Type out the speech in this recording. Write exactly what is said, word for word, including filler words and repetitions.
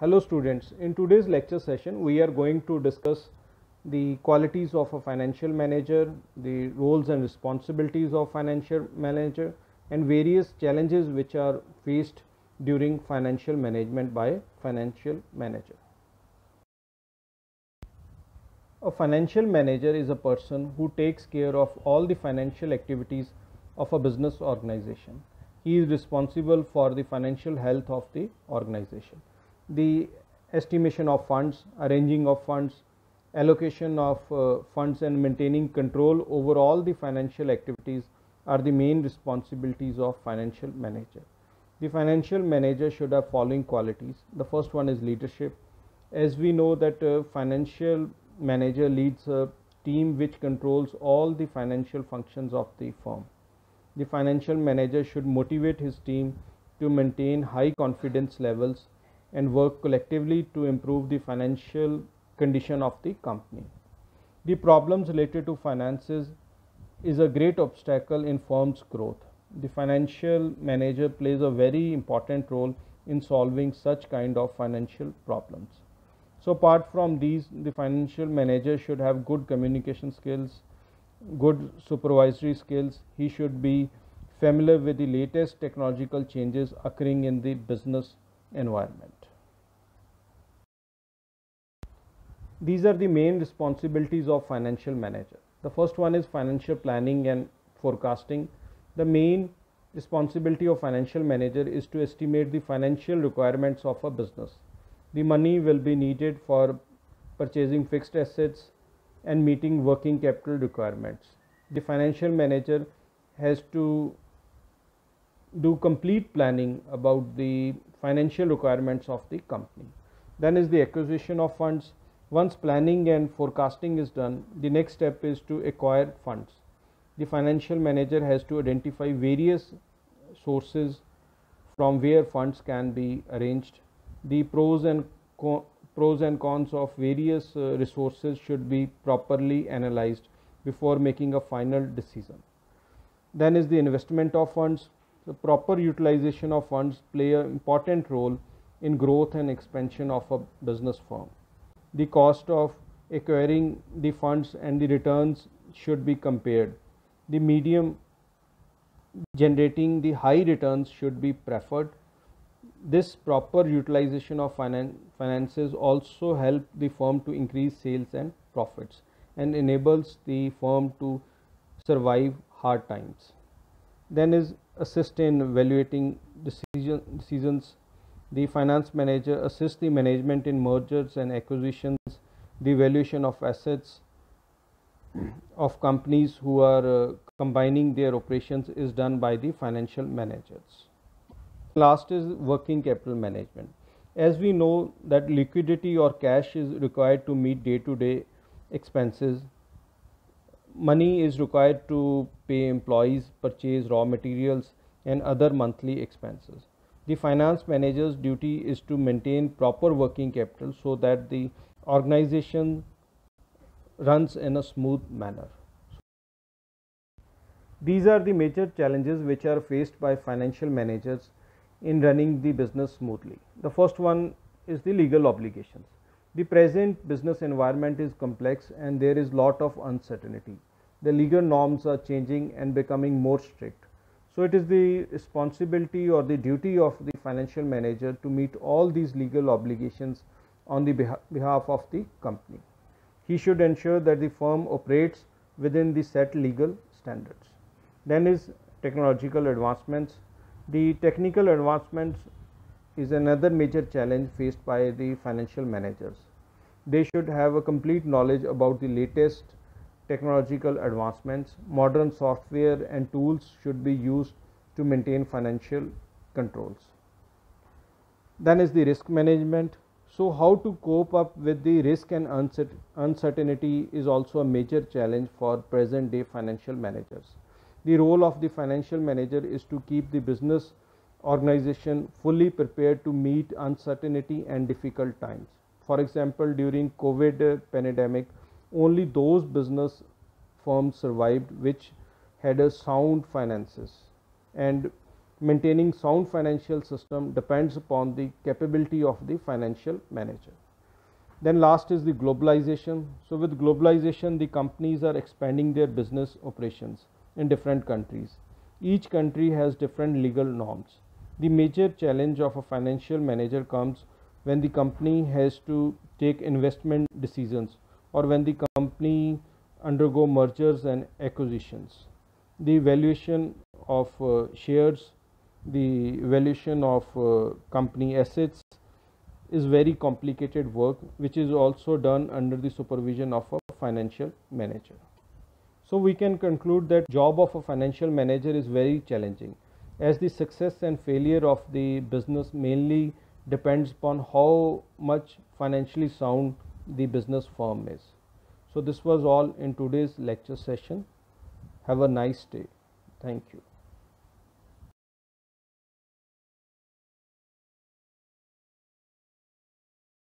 Hello students, in today's lecture session we are going to discuss the qualities of a financial manager, the roles and responsibilities of financial manager and various challenges which are faced during financial management by financial manager. A financial manager is a person who takes care of all the financial activities of a business organization. He is responsible for the financial health of the organization. The estimation of funds, arranging of funds, allocation of uh, funds and maintaining control over all the financial activities are the main responsibilities of financial manager. The financial manager should have following qualities. The first one is leadership. As we know that uh, financial manager leads a team which controls all the financial functions of the firm. The financial manager should motivate his team to maintain high confidence levels and work collectively to improve the financial condition of the company. The problems related to finances is a great obstacle in firm's growth. The financial manager plays a very important role in solving such kind of financial problems. So apart from these, the financial manager should have good communication skills, good supervisory skills. He should be familiar with the latest technological changes occurring in the business environment. These are the main responsibilities of financial manager. The first one is financial planning and forecasting. The main responsibility of financial manager is to estimate the financial requirements of a business. The money will be needed for purchasing fixed assets and meeting working capital requirements. The financial manager has to do complete planning about the financial requirements of the company. Then is the acquisition of funds. Once planning and forecasting is done, the next step is to acquire funds. The financial manager has to identify various sources from where funds can be arranged. The pros and co pros and cons of various uh, resources should be properly analyzed before making a final decision. Then is the investment of funds. The proper utilization of funds play an important role in growth and expansion of a business firm. The cost of acquiring the funds and the returns should be compared. The medium generating the high returns should be preferred. This proper utilization of finan finances also help the firm to increase sales and profits and enables the firm to survive hard times. Then is assist in evaluating decision, decisions. The finance manager assists the management in mergers and acquisitions, the valuation of assets of companies who are uh, combining their operations is done by the financial managers. Last is working capital management. As we know that liquidity or cash is required to meet day-to-day expenses. Money is required to pay employees, purchase raw materials and other monthly expenses. The finance manager's duty is to maintain proper working capital so that the organization runs in a smooth manner. These are the major challenges which are faced by financial managers in running the business smoothly. The first one is the legal obligations. The present business environment is complex and there is lot of uncertainty. The legal norms are changing and becoming more strict. So it is the responsibility or the duty of the financial manager to meet all these legal obligations on the beha- behalf of the company. He should ensure that the firm operates within the set legal standards. Then is technological advancements. The technical advancements is another major challenge faced by the financial managers. They should have a complete knowledge about the latest technological advancements. Modern software and tools should be used to maintain financial controls. Then is the risk management. So how to cope up with the risk and uncertainty is also a major challenge for present day financial managers. The role of the financial manager is to keep the business organization fully prepared to meet uncertainty and difficult times. For example, during COVID pandemic, only those business firms survived which had a sound finances and maintaining sound financial system depends upon the capability of the financial manager. Then last is the globalization. So with globalization, the companies are expanding their business operations in different countries. Each country has different legal norms. The major challenge of a financial manager comes when the company has to take investment decisions or when the company undergo mergers and acquisitions. The valuation of uh, shares, the valuation of uh, company assets is very complicated work, which is also done under the supervision of a financial manager. So we can conclude that job of a financial manager is very challenging, as the success and failure of the business mainly depends upon how much financially sound the business firm is. So this was all in today's lecture session. Have a nice day. Thank you.